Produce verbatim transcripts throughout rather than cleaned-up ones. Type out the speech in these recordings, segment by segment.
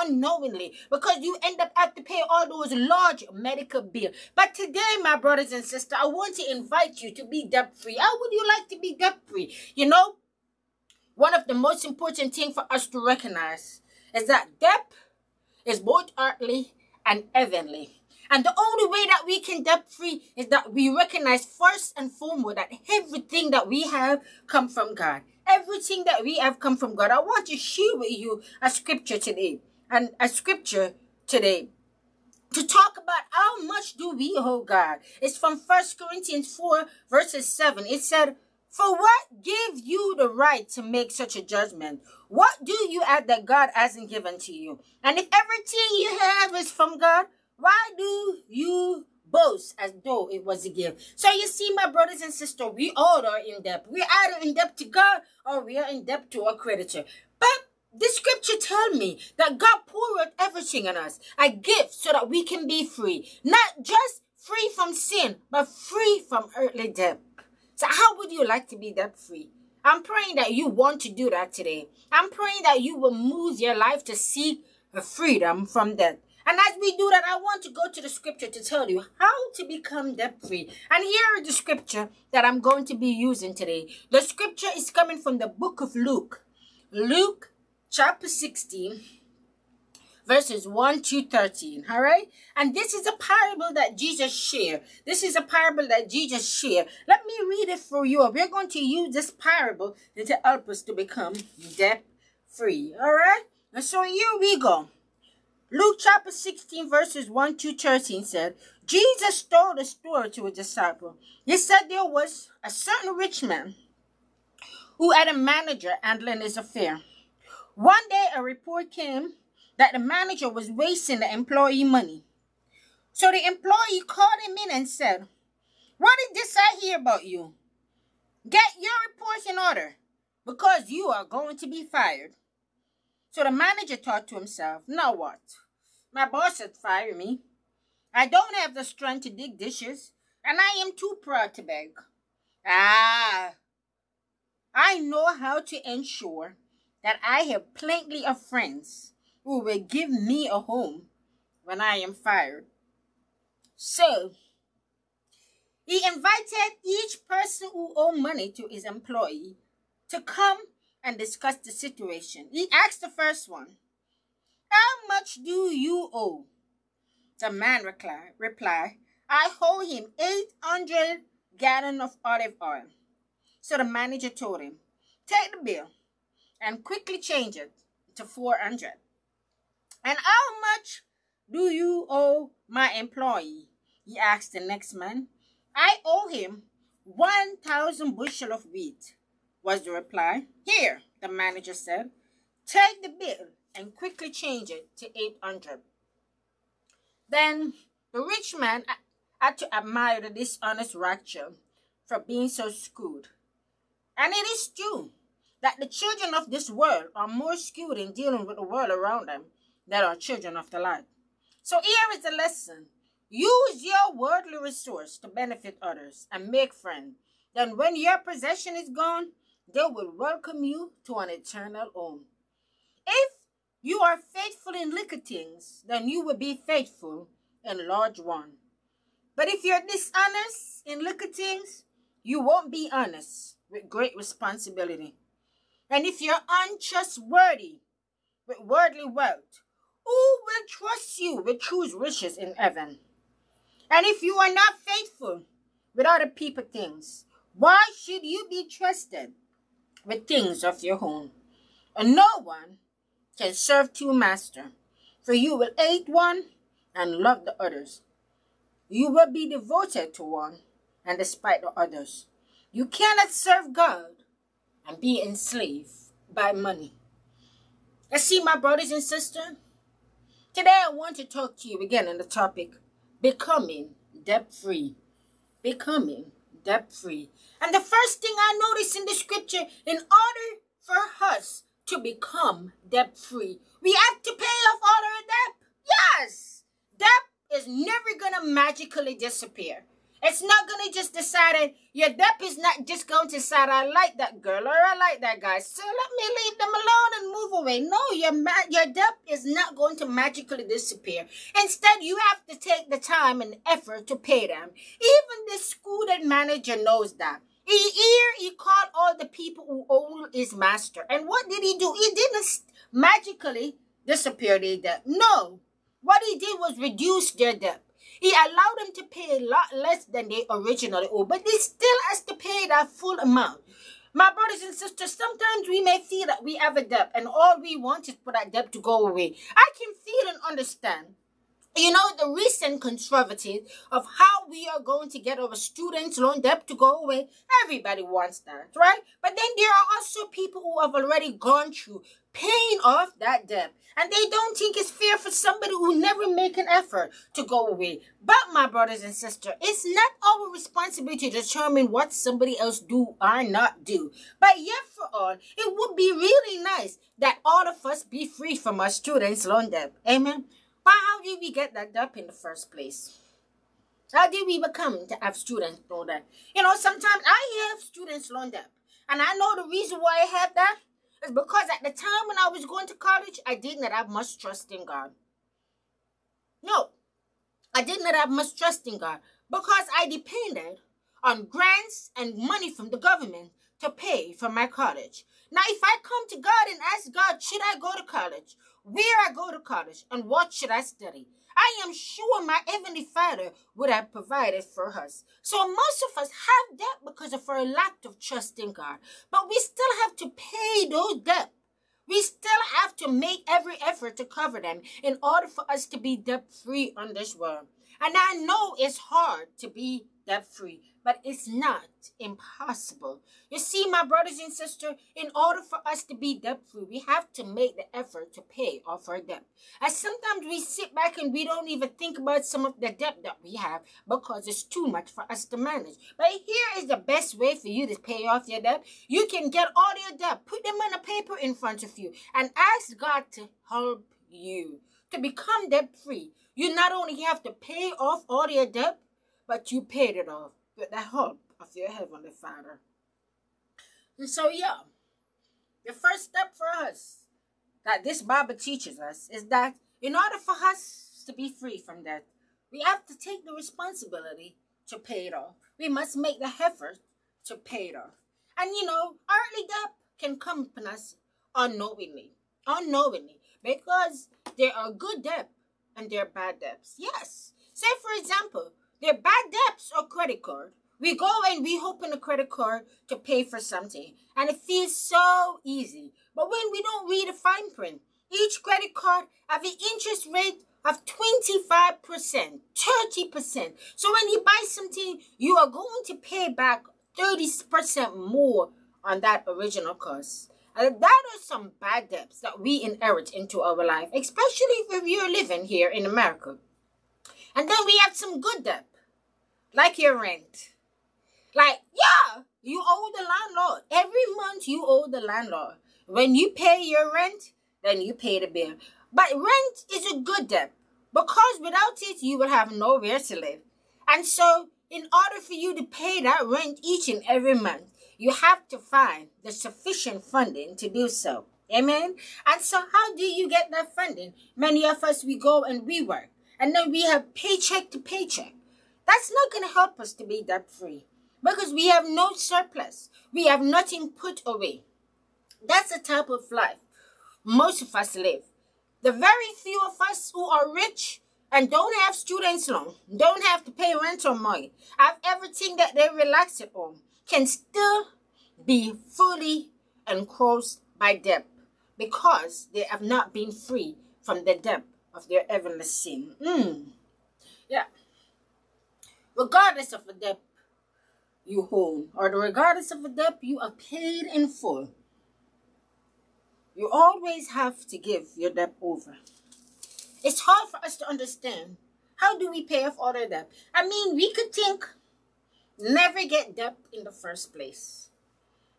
unknowingly, because you end up having to pay all those large medical bills. But today, my brothers and sisters, I want to invite you to be debt-free. How would you like to be debt-free? You know, one of the most important things for us to recognize is that debt is both earthly and heavenly. And the only way that we can debt-free is that we recognize first and foremost that everything that we have come from God. Everything that we have come from God. I want to share with you a scripture today. And a scripture today to talk about how much do we owe God. It's from First Corinthians four verses seven. It said, "For what gave you the right to make such a judgment? What do you have that God hasn't given to you? And if everything you have is from God, why do you boast as though it was a gift?" So you see, my brothers and sisters, we all are in debt. We are either in debt to God or we are in debt to a creditor. But the scripture tells me that God poured everything on us, a gift, so that we can be free. Not just free from sin, but free from earthly debt. So how would you like to be debt free? I'm praying that you want to do that today. I'm praying that you will move your life to seek freedom from debt. And as we do that, I want to go to the scripture to tell you how to become debt-free. And here is the scripture that I'm going to be using today. The scripture is coming from the book of Luke. Luke chapter sixteen, verses one to thirteen. All right? And this is a parable that Jesus shared. This is a parable that Jesus shared. Let me read it for you. We're going to use this parable to help us to become debt-free. All right? And so here we go. Luke chapter sixteen, verses one to thirteen said, Jesus told a story to a disciple. He said there was a certain rich man who had a manager handling his affair. One day a report came that the manager was wasting the employee money. So the employee called him in and said, "What is this I hear about you? Get your reports in order, because you are going to be fired." So the manager thought to himself, "Now what? My boss has fired me. I don't have the strength to dig dishes, and I am too proud to beg. Ah, I know how to ensure that I have plenty of friends who will give me a home when I am fired." So he invited each person who owed money to his employee to come and discuss the situation. He asked the first one, "How much do you owe?" The man replied, "I owe him eight hundred gallons of olive oil." So the manager told him, "Take the bill and quickly change it to four hundred. "And how much do you owe my employee?" He asked the next man. "I owe him one thousand bushels of wheat," was the reply. "Here," the manager said, "take the bill and quickly change it to eight hundred. Then the rich man had to admire the dishonest rascal for being so skewed. And it is true that the children of this world are more skewed in dealing with the world around them than are children of the light. So here is the lesson. Use your worldly resource to benefit others and make friends. Then when your possession is gone, they will welcome you to an eternal home. If you are faithful in little things, then you will be faithful in large ones. But if you're dishonest in little things, you won't be honest with great responsibility. And if you're untrustworthy with worldly wealth, who will trust you with true riches in heaven? And if you are not faithful with other people's things, why should you be trusted with things of your own? And no one can serve two masters, for you will hate one and love the others. You will be devoted to one and despite the others. You cannot serve God and be enslaved by money." You see, my brothers and sisters, today I want to talk to you again on the topic, becoming debt-free. Becoming debt-free. And the first thing I notice in the scripture, in order for us to become debt-free, we have to pay off all our debt. Yes! Debt is never going to magically disappear. It's not going to just decide, your dep is not just going to decide, I like that girl or I like that guy, so let me leave them alone and move away. No, your, your dep is not going to magically disappear. Instead, you have to take the time and effort to pay them. Even the school manager knows that. Here he called all the people who own his master. And what did he do? He didn't magically disappear their debt. No. What he did was reduce their debt. He allowed them to pay a lot less than they originally owed, but they still has to pay that full amount. My brothers and sisters, sometimes we may feel that we have a debt and all we want is for that debt to go away. I can feel and understand. You know, the recent controversy of how we are going to get our students' loan debt to go away, everybody wants that, right? But then there are also people who have already gone through paying off that debt, and they don't think it's fair for somebody who never make an effort to go away. But my brothers and sisters, it's not our responsibility to determine what somebody else do or not do. But yet for all, it would be really nice that all of us be free from our students' loan debt. Amen. But how did we get that debt in the first place? How did we become to have students loan debt? You know, sometimes I have students loan debt. And I know the reason why I have that is because at the time when I was going to college, I did not have much trust in God. No, I did not have much trust in God because I depended on grants and money from the government to pay for my college. Now, if I come to God and ask God, should I go to college? Where I go to college and what should I study? I am sure my Heavenly Father would have provided for us. So most of us have debt because of our lack of trust in God. But we still have to pay those debt. We still have to make every effort to cover them in order for us to be debt-free on this world. And I know it's hard to be debt-free, but it's not impossible. You see, my brothers and sisters, in order for us to be debt-free, we have to make the effort to pay off our debt. And sometimes we sit back and we don't even think about some of the debt that we have because it's too much for us to manage. But here is the best way for you to pay off your debt. You can get all your debt, put them on a paper in front of you, and ask God to help you to become debt-free. You not only have to pay off all your debt, but you paid it off with the help of your Heavenly Father. And so, yeah, the first step for us that this Bible teaches us is that in order for us to be free from debt, we have to take the responsibility to pay it off. We must make the effort to pay it off. And, you know, early debt can come upon us unknowingly, unknowingly, because there are good debt and there are bad debts. Yes. Say, for example, they're bad debts or credit card. We go and we open a credit card to pay for something, and it feels so easy. But when we don't read a fine print, each credit card have an interest rate of twenty-five percent, thirty percent. So when you buy something, you are going to pay back thirty percent more on that original cost. And that are some bad debts that we inherit into our life, especially if you're living here in America. And then we have some good debt. Like your rent. Like, yeah, you owe the landlord. Every month you owe the landlord. When you pay your rent, then you pay the bill. But rent is a good debt, because without it, you will have nowhere to live. And so, in order for you to pay that rent each and every month, you have to find the sufficient funding to do so. Amen? And so, how do you get that funding? Many of us, we go and we work. And then we have paycheck to paycheck. That's not going to help us to be debt-free, because we have no surplus. We have nothing put away. That's the type of life most of us live. The very few of us who are rich and don't have students' loan, don't have to pay rent or money, have everything that they relax at home, can still be fully enclosed by debt because they have not been free from the debt of their heavenly sin. Mm. Yeah. Regardless of the debt you hold, or the regardless of the debt you are paid in full, you always have to give your debt over. It's hard for us to understand. How do we pay off all our debt? I mean, we could think, never get debt in the first place.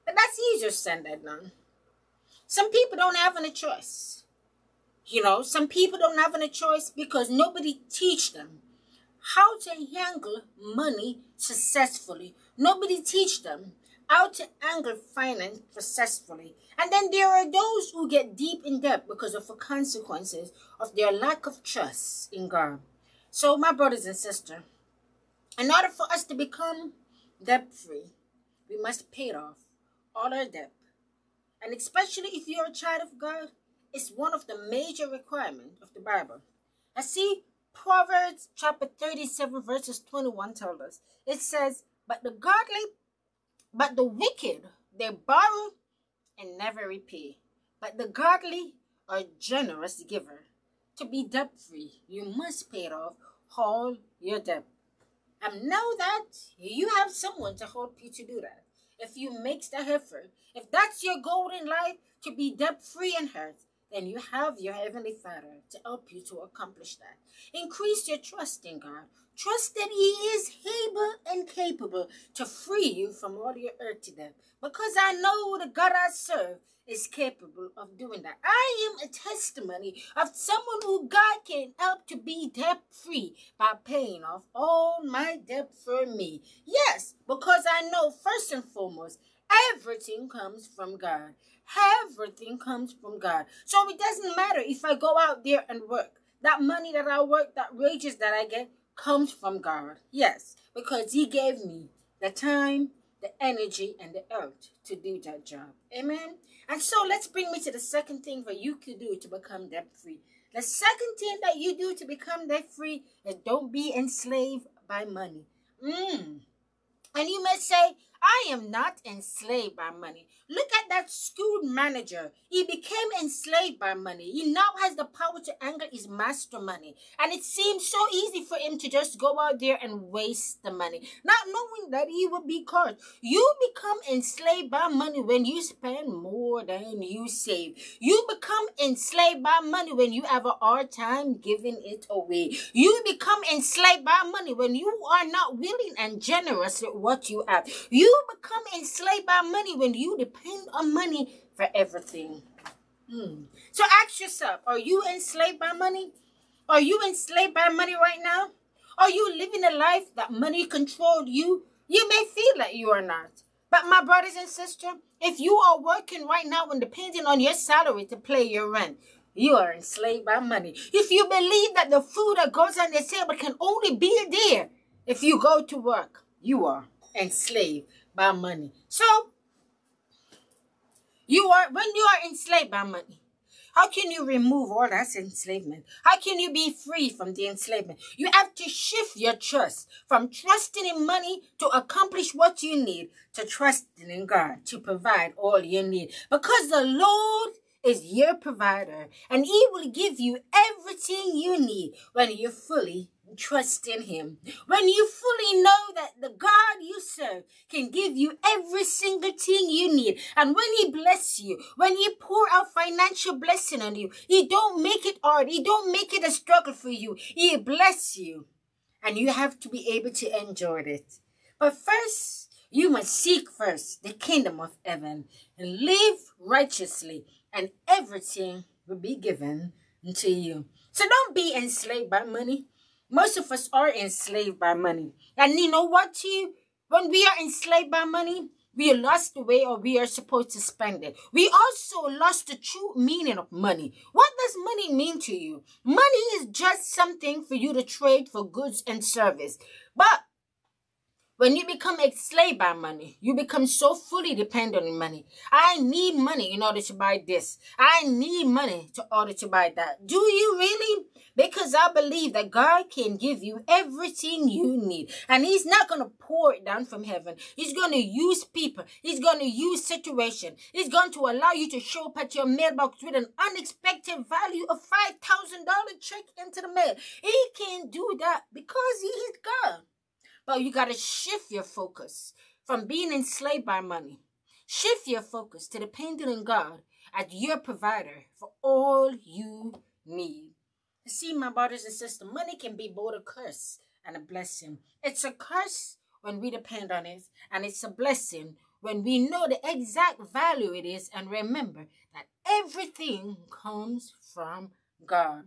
But that's easier said than done. Some people don't have any choice. You know, some people don't have any choice because nobody teach them how to handle money successfully. Nobody teach them how to handle finance successfully. And then there are those who get deep in debt because of the consequences of their lack of trust in God. So my brothers and sisters, in order for us to become debt-free, we must pay it off, all our debt. And especially if you're a child of God, it's one of the major requirements of the Bible. I see Proverbs chapter thirty-seven verses twenty-one tells us, it says, but the godly, but the wicked, they borrow and never repay. But the godly are generous giver. To be debt-free, you must pay off all your debt. And know that you have someone to help you to do that. If you make the effort, if that's your goal in life, to be debt-free and hurt, then you have your Heavenly Father to help you to accomplish that. Increase your trust in God. Trust that He is able and capable to free you from all your earthly debt. Because I know the God I serve is capable of doing that. I am a testimony of someone who God can help to be debt-free by paying off all my debt for me. Yes, because I know first and foremost, everything comes from God. Everything comes from God. So it doesn't matter if I go out there and work. That money that I work, that wages that I get, comes from God. Yes, because He gave me the time, the energy, and the earth to do that job. Amen? And so let's bring me to the second thing that you could do to become debt-free. The second thing that you do to become debt-free is don't be enslaved by money. Mm. And you may say, I am not enslaved by money. Look at that school manager. He became enslaved by money. He now has the power to anger his master money. And it seems so easy for him to just go out there and waste the money, not knowing that he will be cursed. You become enslaved by money when you spend more than you save. You become enslaved by money when you have a hard time giving it away. You become enslaved by money when you are not willing and generous with what you have. You You become enslaved by money when you depend on money for everything. Mm. So ask yourself, are you enslaved by money? Are you enslaved by money right now? Are you living a life that money controlled you? You may feel that you are not. But my brothers and sisters, if you are working right now and depending on your salary to pay your rent, you are enslaved by money. If you believe that the food that goes on the table can only be there if you go to work, you are enslaved by money. So you are when you are enslaved by money, how can you remove all that enslavement? How can you be free from the enslavement? You have to shift your trust from trusting in money to accomplish what you need to trusting in God to provide all you need. Because the Lord is your provider and He will give you everything you need when you fully trust in Him. When you fully know that the God you serve can give you every single thing you need, and when He bless you, when He pour out financial blessing on you, He don't make it hard. He don't make it a struggle for you. He bless you, and you have to be able to enjoy it. But first, you must seek first the kingdom of heaven and live righteously, and everything will be given unto you. So don't be enslaved by money. Most of us are enslaved by money. And you know what, too? When we are enslaved by money, we lost the way or we are supposed to spend it. We also lost the true meaning of money. What does money mean to you? Money is just something for you to trade for goods and service. But when you become enslaved by money, you become so fully dependent on money. I need money in order to buy this. I need money in order to buy that. Do you really? Because I believe that God can give you everything you need. And He's not going to pour it down from heaven. He's going to use people. He's going to use situation. He's going to allow you to show up at your mailbox with an unexpected value of five thousand dollars check into the mail. He can do that because He is God. But you got to shift your focus from being enslaved by money. Shift your focus to depending on God as your provider for all you need. You see, my brothers and sisters, money can be both a curse and a blessing. It's a curse when we depend on it, and it's a blessing when we know the exact value it is and remember that everything comes from God.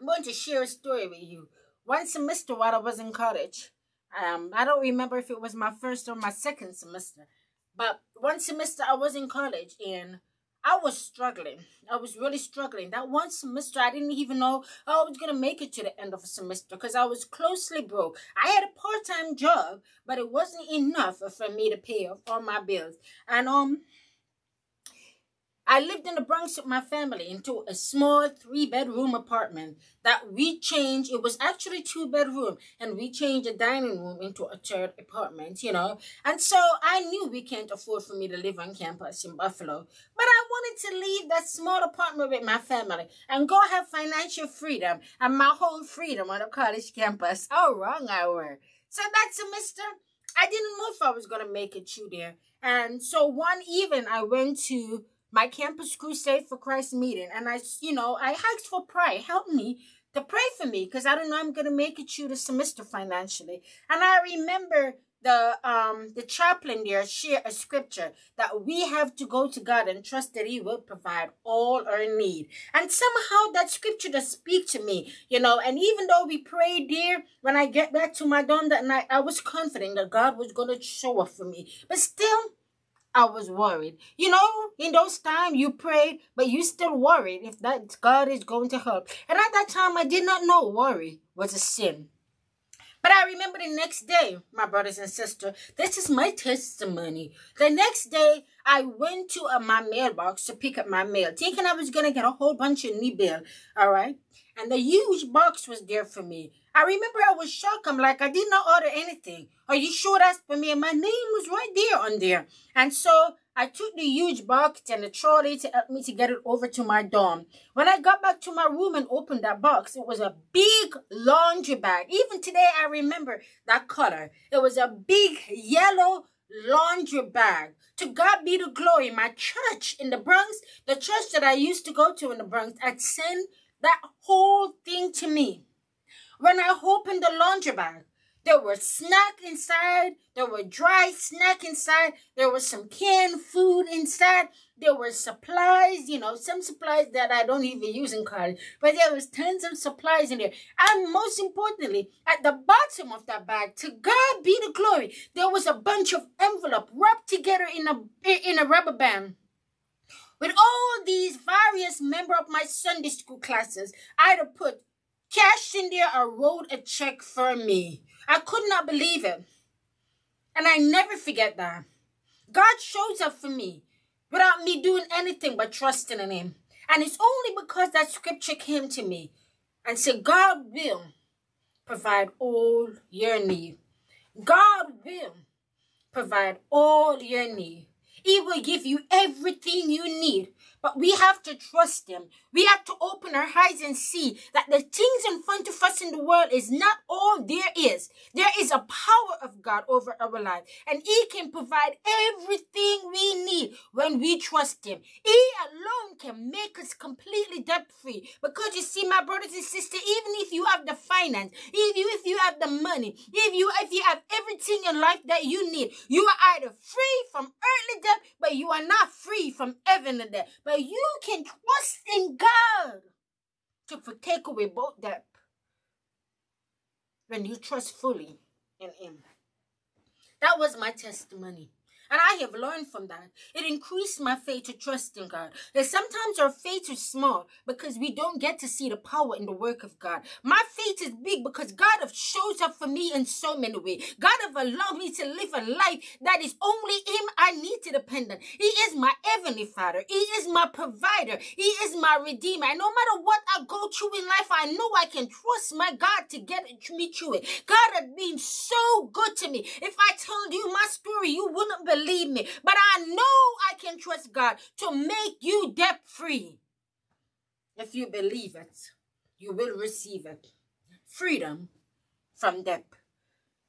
I'm going to share a story with you. one semester while I was in college. Um, I don't remember if it was my first or my second semester, but one semester I was in college and I was struggling. I was really struggling. That one semester, I didn't even know how I was going to make it to the end of the semester because I was closely broke. I had a part-time job, but it wasn't enough for me to pay off all my bills. And um, I lived in the Bronx with my family into a small three-bedroom apartment that we changed. It was actually two-bedroom, and we changed the dining room into a third apartment, you know. And so I knew we can't afford for me to live on campus in Buffalo. But I wanted to leave that small apartment with my family and go have financial freedom and my whole freedom on a college campus. How wrong I were. So that semester, I didn't know if I was going to make it through there. And so one evening, I went to my Campus Crusade for Christ meeting. And I, you know, I asked for prayer. Help me to pray for me because I don't know I'm going to make it through the semester financially. And I remember the um the chaplain there shared a scripture that we have to go to God and trust that he will provide all our need. And somehow that scripture does speak to me, you know. And even though we prayed there, when I get back to my dorm that night, I was confident that God was going to show up for me. But still, I was worried. You know, in those times you prayed, but you still worried if that God is going to help. And at that time, I did not know worry was a sin. But I remember the next day, my brothers and sisters, this is my testimony. The next day, I went to uh, my mailbox to pick up my mail, thinking I was going to get a whole bunch of new bill, all right? And the huge box was there for me. I remember I was shocked. I'm like, I did not order anything. Are you sure that's for me? And my name was right there on there. And so I took the huge box and the trolley to help me to get it over to my dorm. When I got back to my room and opened that box, it was a big laundry bag. Even today, I remember that color. It was a big yellow laundry bag. To God be the glory. My church in the Bronx, the church that I used to go to in the Bronx, had sent that whole thing to me. When I opened the laundry bag, there were snacks inside, there were dry snacks inside, there was some canned food inside, there were supplies, you know, some supplies that I don't even use in college, but there was tons of supplies in there. And most importantly, at the bottom of that bag, to God be the glory, there was a bunch of envelopes wrapped together in a, in a rubber band. With all these various members of my Sunday school classes, I had put cash in there or wrote a check for me. I could not believe it. And I never forget that. God shows up for me without me doing anything but trusting in him. And it's only because that scripture came to me and said, God will provide all your need. God will provide all your need. He will give you everything you need. But we have to trust him. We have to open our eyes and see that the things in front of us in the world is not all there is. There is a power of God over our life. And he can provide everything we need when we trust him. He alone can make us completely debt-free. Because you see, my brothers and sisters, even if you have the finance, if you, if you have the money, if you, if you have everything in life that you need, you are either free from earthly debt, but you are not free from heavenly debt. But you can trust in God to take away both debt when you trust fully in him. That was my testimony. And I have learned from that. It increased my faith to trust in God. That sometimes our faith is small because we don't get to see the power in the work of God. My faith is big because God have shows up for me in so many ways. God have allowed me to live a life that is only him I need to depend on. He is my heavenly father. He is my provider. He is my redeemer. And no matter what I go through in life, I know I can trust my God to get me through it. God has been so good to me. If I told you my story, you wouldn't believe Believe me, but I know I can trust God to make you debt free. If you believe it, you will receive it. Freedom from debt.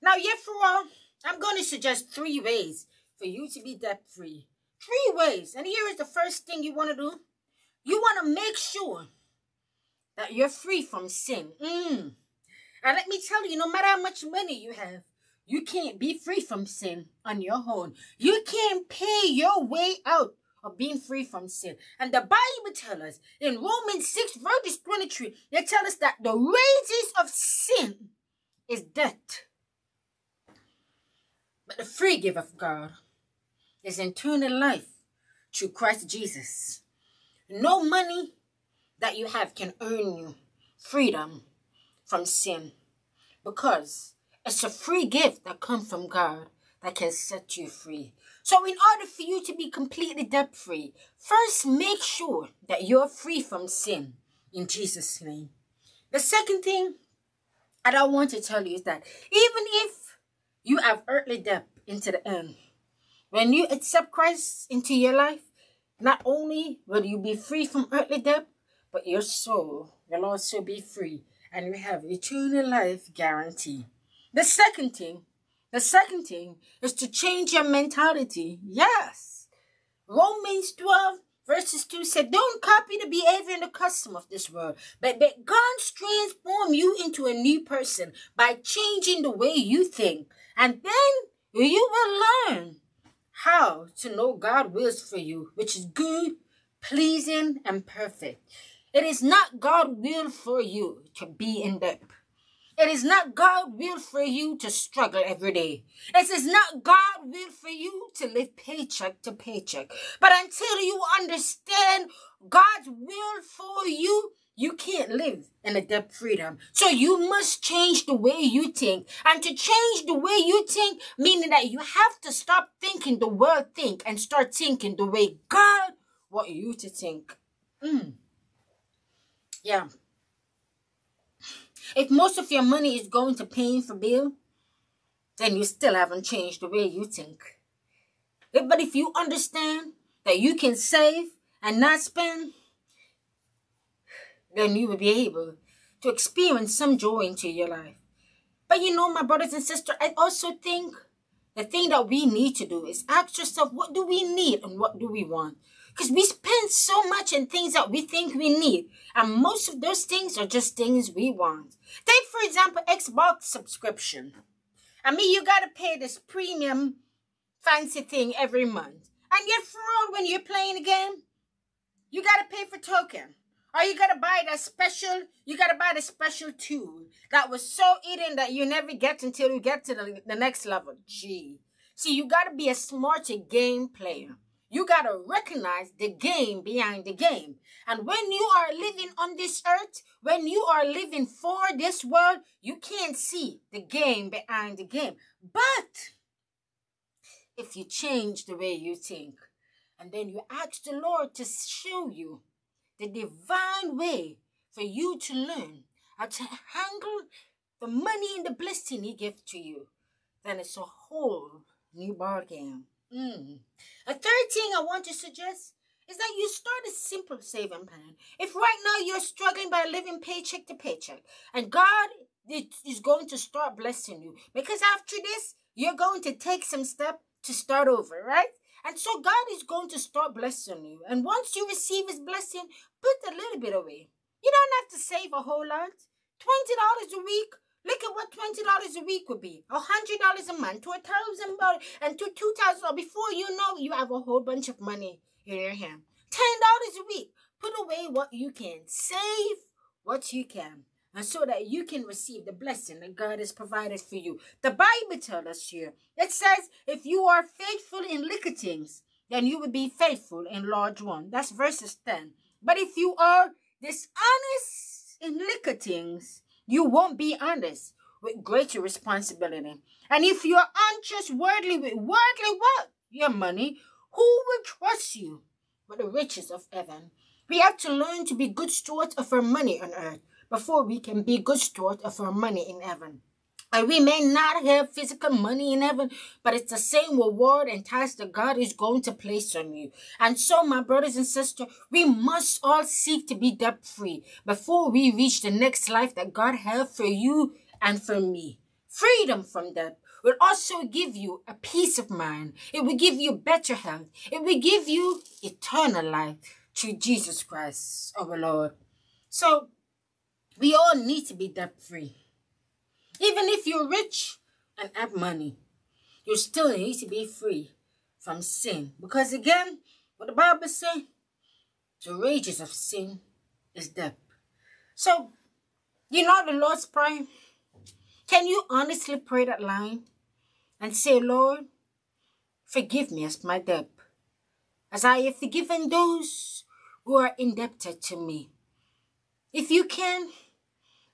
Now, yet for all, I'm going to suggest three ways for you to be debt free. Three ways. And here is the first thing you want to do. You want to make sure that you're free from sin. Mm. And let me tell you, no matter how much money you have, you can't be free from sin on your own. You can't pay your way out of being free from sin. And the Bible tells us in Romans six, verse twenty-three, they tell us that the wages of sin is death. But the free gift of God is eternal life through Christ Jesus. No money that you have can earn you freedom from sin, because it's a free gift that comes from God that can set you free. So in order for you to be completely debt-free, first make sure that you're free from sin in Jesus' name. The second thing that I want to tell you is that even if you have earthly debt into the end, when you accept Christ into your life, not only will you be free from earthly debt, but your soul will also be free, and you have eternal life guarantee. The second thing, the second thing is to change your mentality. Yes. Romans twelve verses two said, don't copy the behavior and the custom of this world, but that God transforms you into a new person by changing the way you think. And then you will learn how to know God's will for you, which is good, pleasing, and perfect. It is not God's will for you to be in debt. It is not God's will for you to struggle every day. It is not God's will for you to live paycheck to paycheck. But until you understand God's will for you, you can't live in a debt freedom. So you must change the way you think. And to change the way you think, meaning that you have to stop thinking the world think and start thinking the way God wants you to think. Mm. Yeah. If most of your money is going to paying for bill, then you still haven't changed the way you think. But if you understand that you can save and not spend, then you will be able to experience some joy into your life. But you know, my brothers and sisters, I also think the thing that we need to do is ask yourself, what do we need and what do we want? Because we spend so much on things that we think we need, and most of those things are just things we want. Take, for example, Xbox subscription. I mean, you got to pay this premium fancy thing every month. And yet, for all, when you're playing a game, you got to pay for token. Or you got to buy that special, you got to buy the special tool that was so hidden that you never get until you get to the, the next level. Gee. See, you got to be a smarter game player. You got to recognize the game behind the game. And when you are living on this earth, when you are living for this world, you can't see the game behind the game. But if you change the way you think, and then you ask the Lord to show you the divine way for you to learn how to handle the money and the blessing He gives to you, then it's a whole new ballgame. Mm. A third thing I want to suggest is that you start a simple saving plan. If right now you're struggling by living paycheck to paycheck, and God is going to start blessing you, because after this, you're going to take some steps to start over, right? And so God is going to start blessing you. And once you receive His blessing, put a little bit away. You don't have to save a whole lot. twenty dollars a week. Look at what twenty dollars a week would be, one hundred dollars a month, to one thousand dollars, and to two thousand dollars. Before you know, you have a whole bunch of money in your hand. ten dollars a week. Put away what you can. Save what you can. And so that you can receive the blessing that God has provided for you. The Bible tells us here, it says, if you are faithful in little things, then you will be faithful in large ones. That's verses ten. But if you are dishonest in little things, you won't be honest with greater responsibility. And if you're untrustworthy with worldly wealth, your money, who will trust you with the riches of heaven? We have to learn to be good stewards of our money on earth before we can be good stewards of our money in heaven. And we may not have physical money in heaven, but it's the same reward and task that God is going to place on you. And so, my brothers and sisters, we must all seek to be debt-free before we reach the next life that God has for you and for me. Freedom from debt will also give you a peace of mind. It will give you better health. It will give you eternal life through Jesus Christ, our Lord. So, we all need to be debt-free. Even if you're rich and have money, you still need to be free from sin. Because again, But the Bible says the wages of sin is death. So, you know the Lord's Prayer? Can you honestly pray that line and say, Lord, forgive me as my debt, as I have forgiven those who are indebted to me? If you can,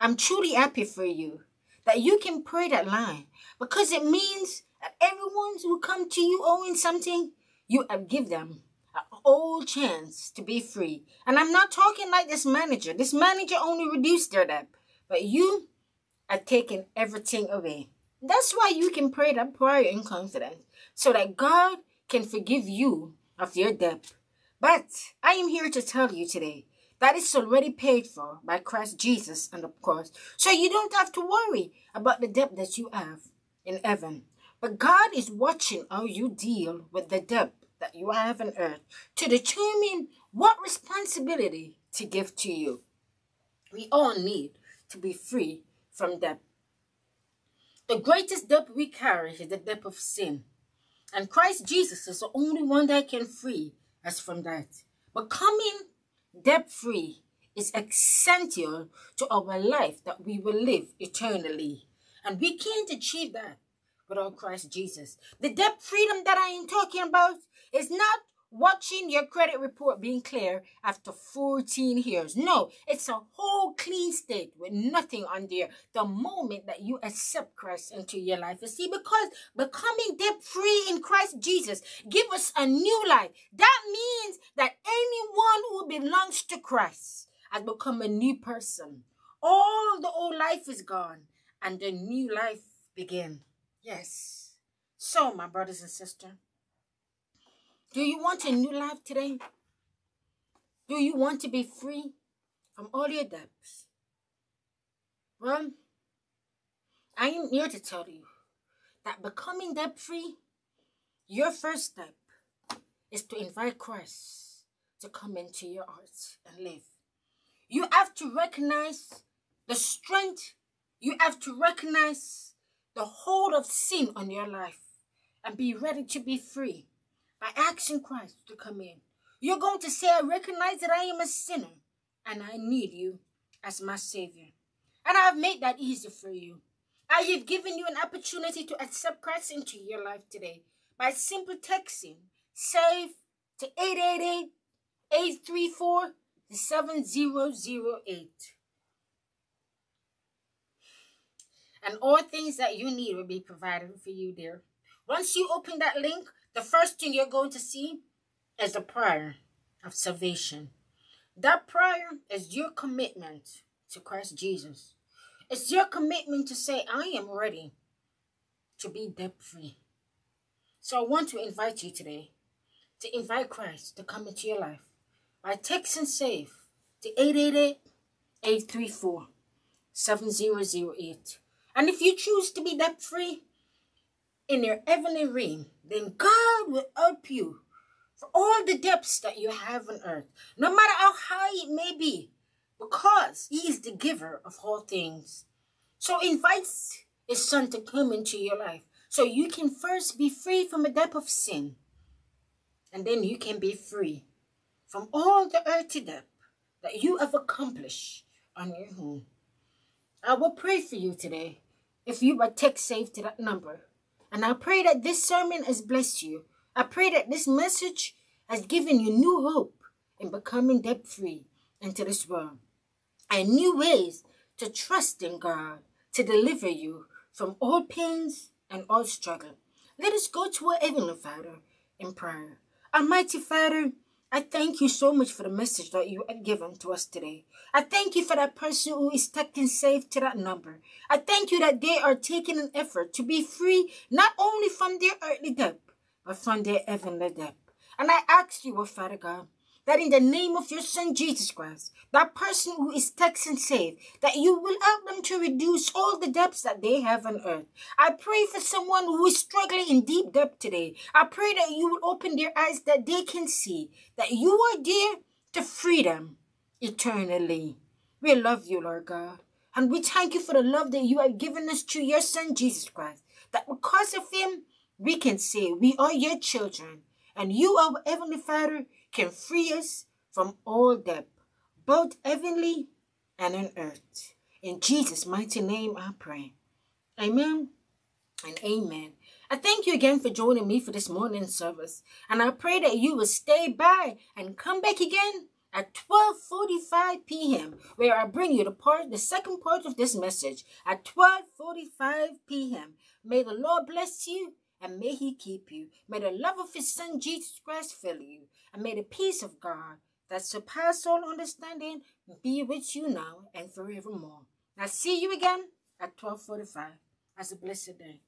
I'm truly happy for you that you can pray that line, because it means that everyone who comes to you owing something, you have given them an old chance to be free. And I'm not talking like this manager. This manager only reduced their debt, but you are taking everything away. That's why you can pray that prayer in confidence, so that God can forgive you of your debt. But I am here to tell you today that it's already paid for by Christ Jesus on the cross. So you don't have to worry about the debt that you have in heaven. But God is watching how you deal with the debt that you have on earth to determine what responsibility to give to you. We all need to be free from debt. The greatest debt we carry is the debt of sin. And Christ Jesus is the only one that can free us from that. But coming debt-free is essential to our life that we will live eternally. And we can't achieve that without Christ Jesus. The debt freedom that I am talking about is not watching your credit report being clear after fourteen years. No, it's a whole clean state with nothing on there the moment that you accept Christ into your life. You see, because becoming debt free in Christ Jesus gives us a new life. That means that anyone who belongs to Christ has become a new person. All the old life is gone and the new life begins. Yes. So, my brothers and sisters, do you want a new life today? Do you want to be free from all your debts? Well, I am here to tell you that becoming debt-free, your first step is to invite Christ to come into your heart and live. You have to recognize the strength. You have to recognize the hold of sin on your life and be ready to be free by asking Christ to come in. You're going to say, I recognize that I am a sinner and I need you as my Savior. And I have made that easy for you. I have given you an opportunity to accept Christ into your life today by simply texting SAVE to eight eight eight, eight three four, seven zero zero eight. And all things that you need will be provided for you there. Once you open that link, the first thing you're going to see is the prayer of salvation. That prayer is your commitment to Christ Jesus. It's your commitment to say, I am ready to be debt-free. So I want to invite you today to invite Christ to come into your life by text and save to eight eight eight, eight three four, seven zero zero eight. And if you choose to be debt-free in your heavenly realm, then God will help you for all the debts that you have on earth, no matter how high it may be, because He is the giver of all things. So invite His Son to come into your life, so you can first be free from a debt of sin, and then you can be free from all the earthly debt that you have accomplished on your own. I will pray for you today if you are text saved to that number. And I pray that this sermon has blessed you. I pray that this message has given you new hope in becoming debt-free into this world, and new ways to trust in God to deliver you from all pains and all struggle. Let us go to our Heavenly Father in prayer. Almighty Father, I thank you so much for the message that you have given to us today. I thank you for that person who is texting SAVE to that number. I thank you that they are taking an effort to be free not only from their earthly debt, but from their heavenly debt. And I ask you, oh Father God, that in the name of your Son Jesus Christ, that person who is texting SAVE, that you will help them to reduce all the debts that they have on earth. I pray for someone who is struggling in deep debt today. I pray that you will open their eyes that they can see that you are there to free them eternally. We love you, Lord God, and we thank you for the love that you have given us through your Son Jesus Christ, that because of Him, we can say we are your children, and you, our Heavenly Father, can free us from all debt, both heavenly and on earth. In Jesus' mighty name I pray. Amen and amen. I thank you again for joining me for this morning's service. And I pray that you will stay by and come back again at twelve forty-five p m where I bring you the part, the second part of this message at twelve forty-five p m May the Lord bless you and may he keep you. May the love of his son Jesus Christ fill you. And may the peace of God that surpasses all understanding be with you now and forevermore. I'll see you again at twelve forty-five. Have a blessed day.